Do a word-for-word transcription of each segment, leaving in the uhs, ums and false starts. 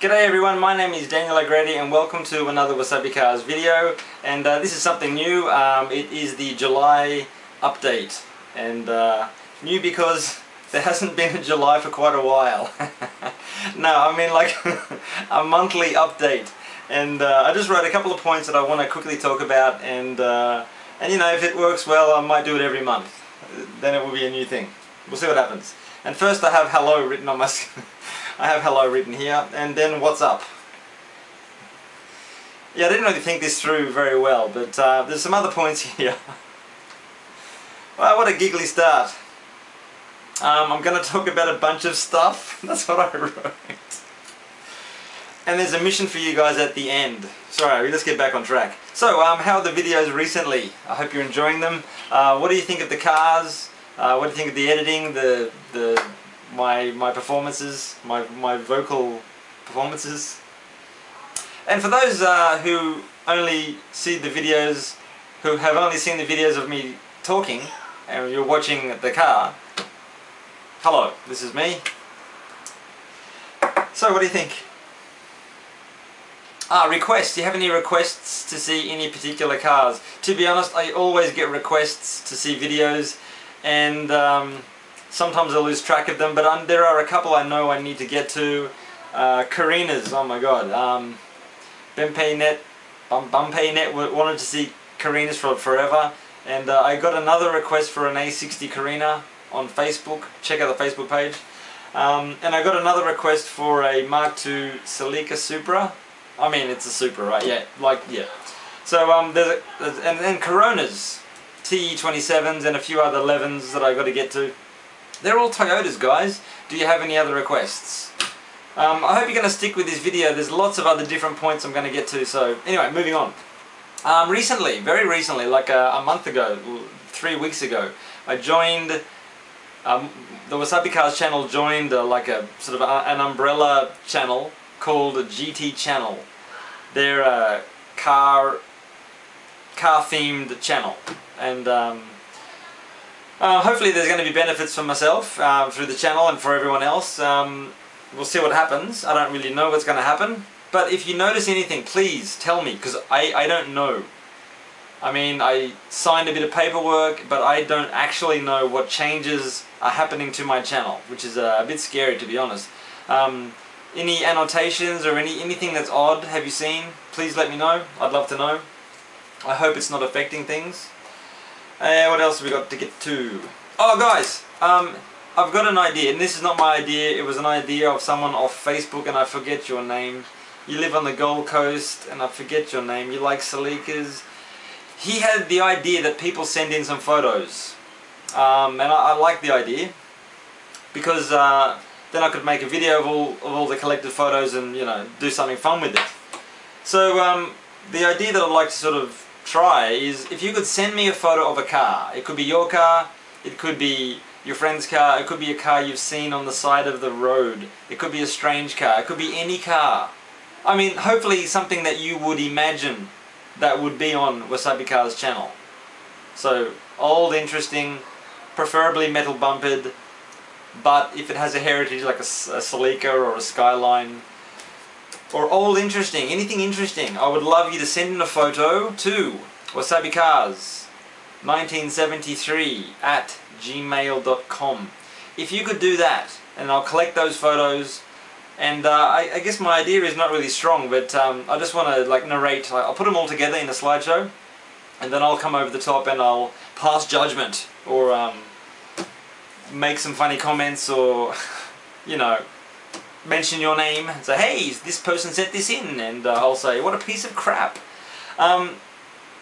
G'day everyone, my name is Daniel O'Grady and welcome to another Wasabi Cars video, and uh, this is something new. Um, it is the July update, and uh, new because there hasn't been a July for quite a while. No, I mean like a monthly update, and uh, I just wrote a couple of points that I want to quickly talk about, and uh, and you know, if it works well I might do it every month, then it will be a new thing. We'll see what happens. And first I have hello written on my screen. I have hello written here, and then what's up? Yeah, I didn't really think this through very well, but uh, there's some other points here. Wow, what a giggly start. Um, I'm going to talk about a bunch of stuff. That's what I wrote. And there's a mission for you guys at the end. Sorry, let's get back on track. So, um, how are the videos recently? I hope you're enjoying them. Uh, what do you think of the cars? Uh, what do you think of the editing, the, the my my performances, my my vocal performances? And for those uh, who only see the videos, who have only seen the videos of me talking, and you're watching the car, hello, this is me. So what do you think? Ah, requests. Do you have any requests to see any particular cars? To be honest, I always get requests to see videos, and um, sometimes I lose track of them, but I'm, there are a couple I know I need to get to. Uh, Karina's, oh my god. Um, Benpeinet, Bum, Bumpeinet wanted to see Karina's for forever, and uh, I got another request for an A sixty Karina on Facebook. Check out the Facebook page. Um, and I got another request for a Mark two Celica Supra. I mean, it's a Supra, right? Yeah, like, yeah. So, um, there's, a, there's and then Coronas. T E twenty-sevens and a few other elevens that I got to get to. They're all Toyotas, guys. Do you have any other requests? Um, I hope you're going to stick with this video. There's lots of other different points I'm going to get to. So anyway, moving on. Um, recently, very recently, like a, a month ago, three weeks ago, I joined um, the Wasabi Cars channel. Joined uh, like a sort of a, an umbrella channel called a G T Channel. They're a car car themed channel. And um, uh, hopefully there's going to be benefits for myself uh, through the channel and for everyone else. Um, we'll see what happens. I don't really know what's going to happen. But if you notice anything, please tell me, because I, I don't know. I mean, I signed a bit of paperwork, but I don't actually know what changes are happening to my channel, which is uh, a bit scary, to be honest. Um, any annotations or any anything that's odd have you seen? Please let me know. I'd love to know. I hope it's not affecting things. Uh, what else have we got to get to? Oh guys, um, I've got an idea, and this is not my idea, it was an idea of someone off Facebook, and I forget your name. You live on the Gold Coast, and I forget your name. You like Celicas. He had the idea that people send in some photos, um, and I, I like the idea, because uh, then I could make a video of all, of all the collected photos and, you know, do something fun with it. So um, the idea that I'd like to sort of try is, if you could send me a photo of a car. It could be your car, it could be your friend's car, it could be a car you've seen on the side of the road, it could be a strange car, it could be any car. I mean, hopefully something that you would imagine that would be on Wasabi Cars channel. So, old, interesting, preferably metal bumpered, but if it has a heritage like a, a Celica or a Skyline, or all interesting, anything interesting, I would love you to send in a photo to Wasabi Cars nineteen seventy-three at gmail dot com. If you could do that, and I'll collect those photos, and uh, I, I guess my idea is not really strong, but um, I just want to like narrate. I'll put them all together in a slideshow, and then I'll come over the top and I'll pass judgment, or um, make some funny comments, or you know, mention your name and say, hey, this person sent this in, and uh, I'll say, what a piece of crap. Um,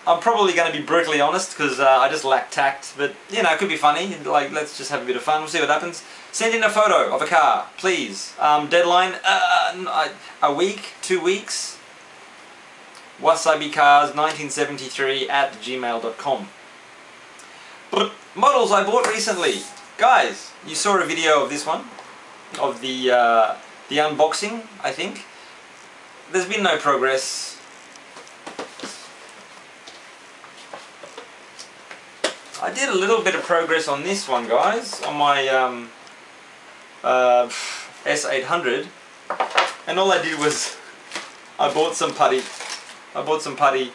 I'm probably going to be brutally honest, because uh, I just lack tact, but you know, it could be funny. Like, let's just have a bit of fun, we'll see what happens. Send in a photo of a car, please. Um, deadline, uh, a week, two weeks. Wasabi Cars nineteen seventy-three at gmail dot com. But models I bought recently. Guys, you saw a video of this one, of the uh, the unboxing, I think. There's been no progress. I did a little bit of progress on this one, guys, on my um, uh, S eight hundred, and and all I did was I bought some putty. I bought some putty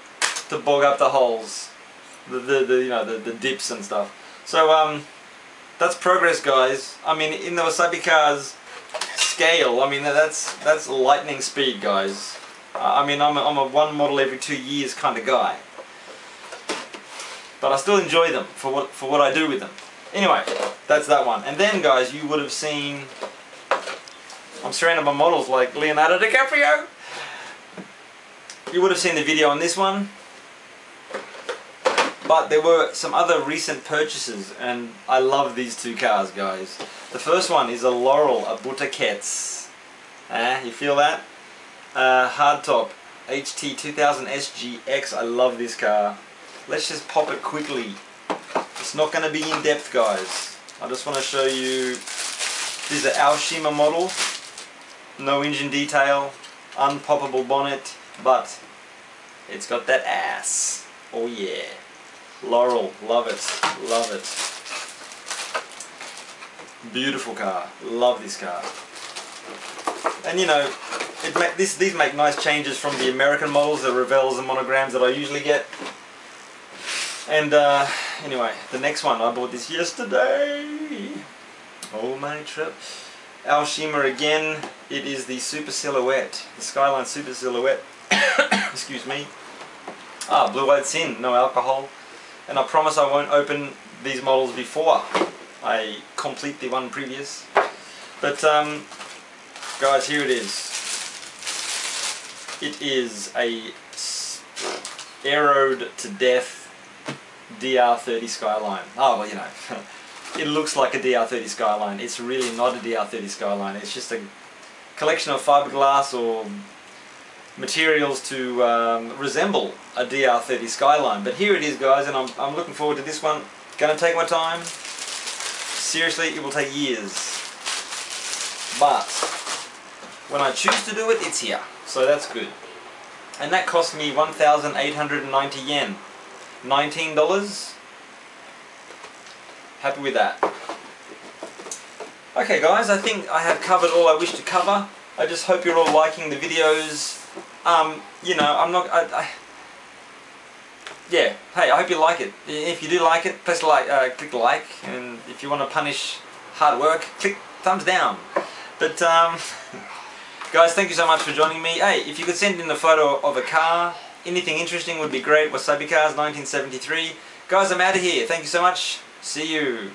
to bog up the holes, the, the, the you know the, the dips and stuff. So um, that's progress, guys. I mean, in the Wasabi Cars scale, I mean that's that's lightning speed, guys. Uh, I mean, I'm a, I'm a one model every two years kind of guy, but I still enjoy them for what for what I do with them. Anyway, that's that one. And then, guys, you would have seen I'm surrounded by models like Leonardo DiCaprio. You would have seen the video on this one, but there were some other recent purchases, and I love these two cars, guys. The first one is a Laurel, a Butaquetz. Eh, you feel that? Uh, hardtop, H T two thousand S G X. I love this car. Let's just pop it quickly. It's not going to be in depth, guys. I just want to show you. This is the Aoshima model. No engine detail, unpoppable bonnet, but it's got that ass. Oh yeah. Laurel, love it, love it. Beautiful car, love this car. And you know, it make, this, these make nice changes from the American models, the Revels and monograms that I usually get. And uh, anyway, the next one, I bought this yesterday. Oh my trip. Aoshima again, it is the Super Silhouette, the Skyline Super Silhouette, excuse me. Ah, blue white sin, no alcohol, and I promise I won't open these models before I complete the one previous, but um, guys, here it is. It is a aeroed to death D R thirty Skyline. Oh, well, you know. It looks like a D R thirty Skyline. It's really not a D R thirty Skyline. It's just a collection of fiberglass or materials to um, resemble a D R thirty Skyline. But here it is, guys, and I'm, I'm looking forward to this one. Gonna take my time. Seriously, it will take years. But when I choose to do it, it's here. So that's good. And that cost me one thousand eight hundred ninety yen. nineteen dollars. Happy with that. Okay, guys, I think I have covered all I wish to cover. I just hope you're all liking the videos. Um, you know, I'm not... I, I, yeah, hey, I hope you like it. If you do like it, please like, uh, click like. And if you want to punish hard work, click thumbs down. But, um, guys, thank you so much for joining me. Hey, if you could send in a photo of a car, anything interesting would be great. Wasabi Cars, nineteen seventy-three. Guys, I'm out of here. Thank you so much. See you.